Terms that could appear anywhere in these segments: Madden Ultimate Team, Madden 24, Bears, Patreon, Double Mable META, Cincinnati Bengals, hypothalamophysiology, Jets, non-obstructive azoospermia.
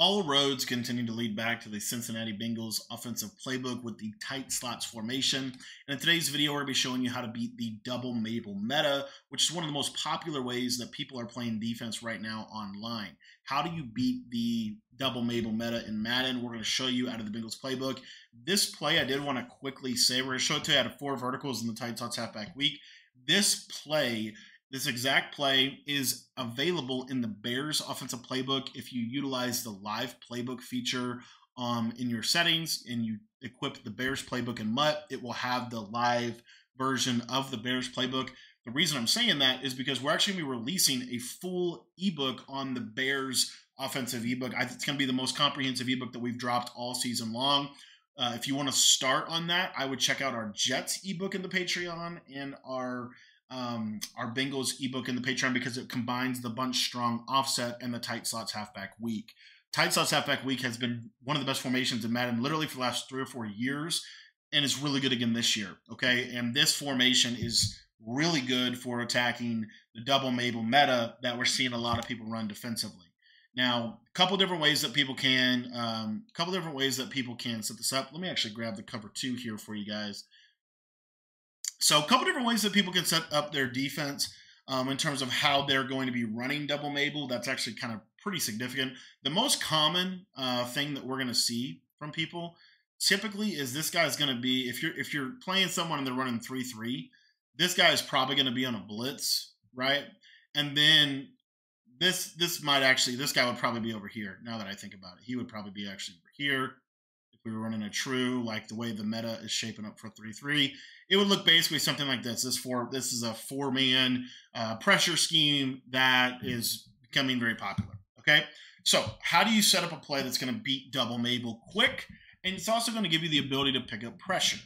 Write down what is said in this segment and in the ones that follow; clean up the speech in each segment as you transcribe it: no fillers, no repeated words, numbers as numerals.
All roads continue to lead back to the Cincinnati Bengals offensive playbook with the tight slots formation. And in today's video, we're going to be showing you how to beat the Double Mable META, which is one of the most popular ways that people are playing defense right now online. How do you beat the Double Mable META in Madden? We're going to show you out of the Bengals playbook. This play, I did want to quickly say, we're going to show it to you out of 4 verticals in the tight slots halfback week. This exact play is available in the Bears offensive playbook if you utilize the live playbook feature in your settings and you equip the Bears playbook in MUT. It will have the live version of the Bears playbook. The reason I'm saying that is because we're actually going to be releasing a full ebook on the Bears offensive ebook. I think it's going to be the most comprehensive ebook that we've dropped all season long. If you want to start on that, I would check out our Jets ebook in the Patreon and our Bengals ebook in the Patreon, because it combines the bunch strong offset and the tight slots halfback week. Tight slots halfback week has been one of the best formations in Madden literally for the last 3 or 4 years, and it's really good again this year. Okay, and this formation is really good for attacking the Double Mable META that we're seeing a lot of people run defensively. Now, a couple different ways that people can set this up. Let me actually grab the cover 2 here for you guys. So a couple different ways that people can set up their defense in terms of how they're going to be running Double Mable. That's actually kind of pretty significant. The most common thing that we're going to see from people typically is this guy's going to be, if you're playing someone and they're running 3-3, this guy is probably going to be on a blitz, right? And then this guy would probably be over here. Now that I think about it, he would probably be actually over here. We were running a true, like the way the meta is shaping up for 3-3, it would look basically something like this. This is a 4-man pressure scheme that is becoming very popular. Okay, so how do you set up a play that's going to beat Double Mable quick, and it's also going to give you the ability to pick up pressure?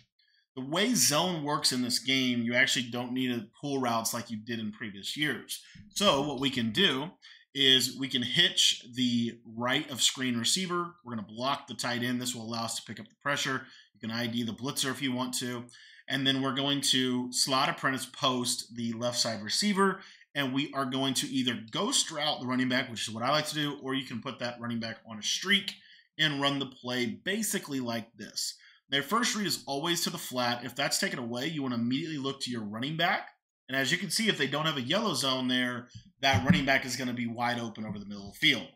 The way zone works in this game, you actually don't need to pull routes like you did in previous years. So what we can do is we can hitch the right of screen receiver. We're going to block the tight end. This will allow us to pick up the pressure. You can ID the blitzer if you want to. And then we're going to slot apprentice post the left side receiver. And we are going to either ghost route the running back, which is what I like to do, or you can put that running back on a streak and run the play basically like this. Their first read is always to the flat. If that's taken away, you want to immediately look to your running back. And as you can see, if they don't have a yellow zone there, that running back is going to be wide open over the middle of the field.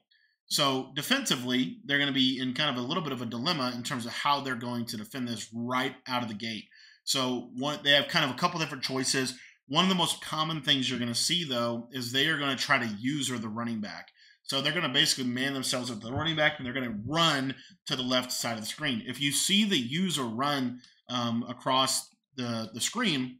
So defensively, they're going to be in kind of a little bit of a dilemma in terms of how they're going to defend this right out of the gate. So they have kind of a couple different choices. One of the most common things you're going to see, though, is they are going to try to user the running back. So they're going to basically man themselves up the running back, and they're going to run to the left side of the screen. If you see the user run across the screen,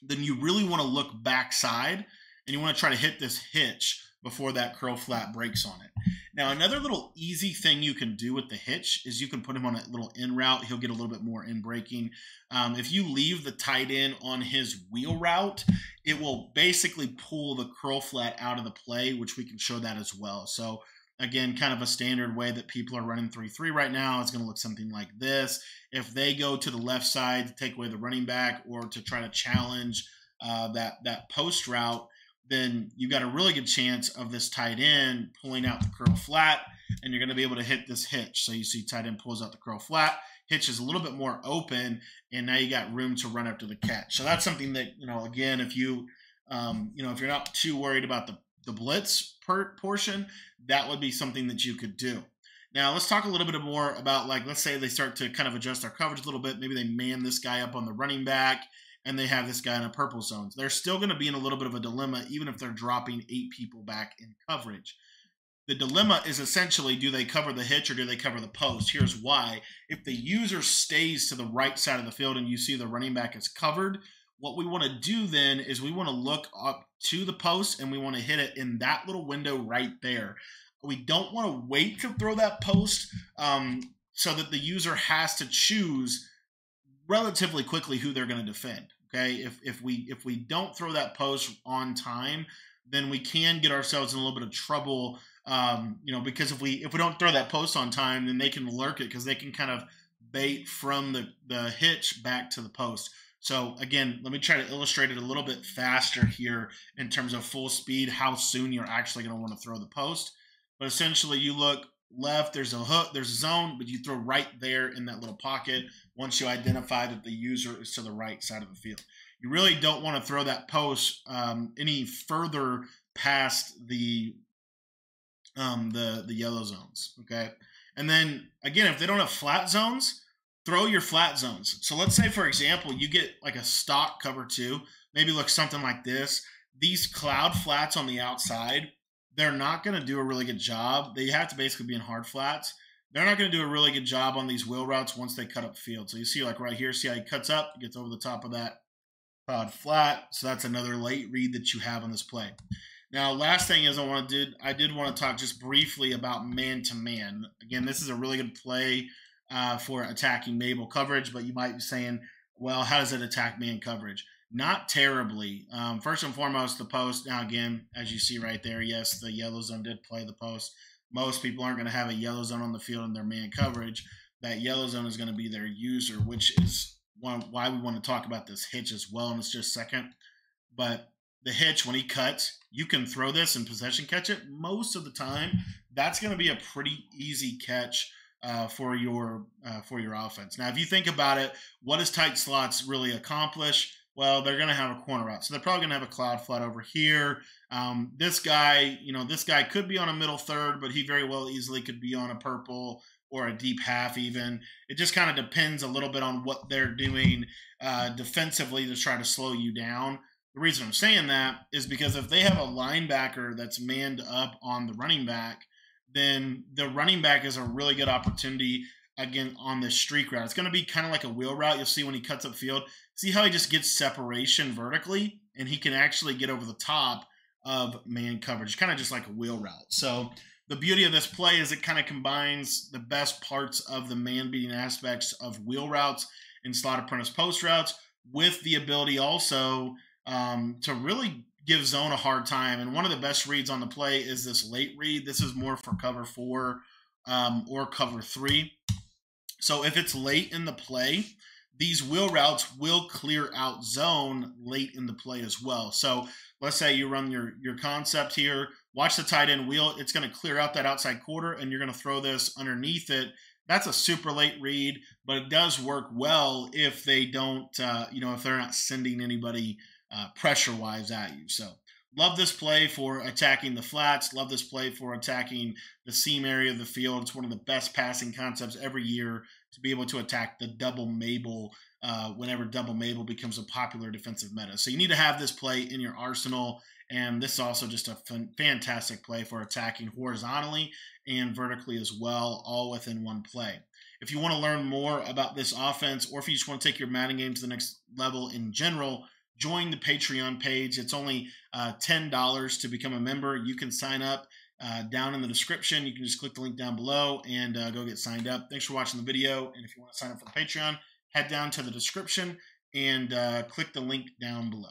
then you really want to look backside, and you want to try to hit this hitch before that curl flat breaks on it. Now, another little easy thing you can do with the hitch is you can put him on a little in route. He'll get a little bit more in breaking. If you leave the tight end on his wheel route, it will basically pull the curl flat out of the play, which we can show that as well. So again, kind of a standard way that people are running 3-3 right now. It's going to look something like this. If they go to the left side to take away the running back or to try to challenge that post route, then you've got a really good chance of this tight end pulling out the curl flat, and you're going to be able to hit this hitch. So you see tight end pulls out the curl flat, hitch is a little bit more open, and now you got room to run up to the catch. So that's something that, you know, again, if you, if you're not too worried about the blitz portion, that would be something that you could do. Now let's talk a little bit more about, like, let's say they start to kind of adjust their coverage a little bit. Maybe they man this guy up on the running back and they have this guy in a purple zone. So they're still going to be in a little bit of a dilemma, even if they're dropping 8 people back in coverage. The dilemma is essentially, do they cover the hitch or do they cover the post? Here's why. If the user stays to the right side of the field and you see the running back is covered, what we want to do then is we want to look up to the post and we want to hit it in that little window right there. We don't want to wait to throw that post so that the user has to choose relatively quickly who they're going to defend. Okay, if we don't throw that post on time, then we can get ourselves in a little bit of trouble. Because if we don't throw that post on time, then they can lurk it because they can kind of bait from the hitch back to the post. So again, let me try to illustrate it a little bit faster here in terms of full speed, how soon you're actually going to want to throw the post. But essentially, you look left, there's a hook, there's a zone, but you throw right there in that little pocket once you identify that the user is to the right side of the field. You really don't want to throw that post any further past the yellow zones, okay? And then, again, if they don't have flat zones, throw your flat zones. So let's say, for example, you get like a stock cover 2, maybe looks something like this. These cloud flats on the outside, they're not going to do a really good job. They have to basically be in hard flats. They're not going to do a really good job on these wheel routes once they cut up field. So you see like right here, see how he cuts up, gets over the top of that cloud flat. So that's another late read that you have on this play. Now, last thing is I did want to talk just briefly about man-to-man. Again, this is a really good play for attacking Mable coverage, but you might be saying, well, how does it attack man coverage? Not terribly. First and foremost, the post. Now, again, as you see right there, yes, the yellow zone did play the post. Most people aren't going to have a yellow zone on the field in their man coverage. That yellow zone is going to be their user, which is why we want to talk about this hitch as well, and it's just second. But the hitch, when he cuts, you can throw this and possession catch it. Most of the time, that's going to be a pretty easy catch for your offense. Now, if you think about it, what does tight slots really accomplish? Well, they're going to have a corner route, so they're probably going to have a cloud flat over here. This guy, you know, this guy could be on a middle third, but he very well easily could be on a purple or a deep half even. It just kind of depends a little bit on what they're doing defensively to try to slow you down. The reason I'm saying that is because if they have a linebacker that's manned up on the running back, then the running back is a really good opportunity, again, on this streak route. It's going to be kind of like a wheel route. You'll see when he cuts up field. See how he just gets separation vertically, and he can actually get over the top of man coverage, kind of just like a wheel route. So the beauty of this play is it kind of combines the best parts of the man-beating aspects of wheel routes and slot apprentice post routes with the ability also to really give zone a hard time. And one of the best reads on the play is this late read. This is more for cover 4 or cover 3. So if it's late in the play, these wheel routes will clear out zone late in the play as well. So let's say you run your concept here, watch the tight end wheel. It's going to clear out that outside quarter, and you're going to throw this underneath it. That's a super late read, but it does work well if they don't, you know, if they're not sending anybody pressure-wise at you. So love this play for attacking the flats. Love this play for attacking the seam area of the field. It's one of the best passing concepts every year to be able to attack the double Mable whenever double Mable becomes a popular defensive meta. So you need to have this play in your arsenal, and this is also just a fantastic play for attacking horizontally and vertically as well, all within one play. If you want to learn more about this offense, or if you just want to take your Madden game to the next level in general, join the Patreon page. It's only $10 to become a member. You can sign up down in the description. You can just click the link down below and go get signed up. Thanks for watching the video. And if you want to sign up for the Patreon, head down to the description and click the link down below.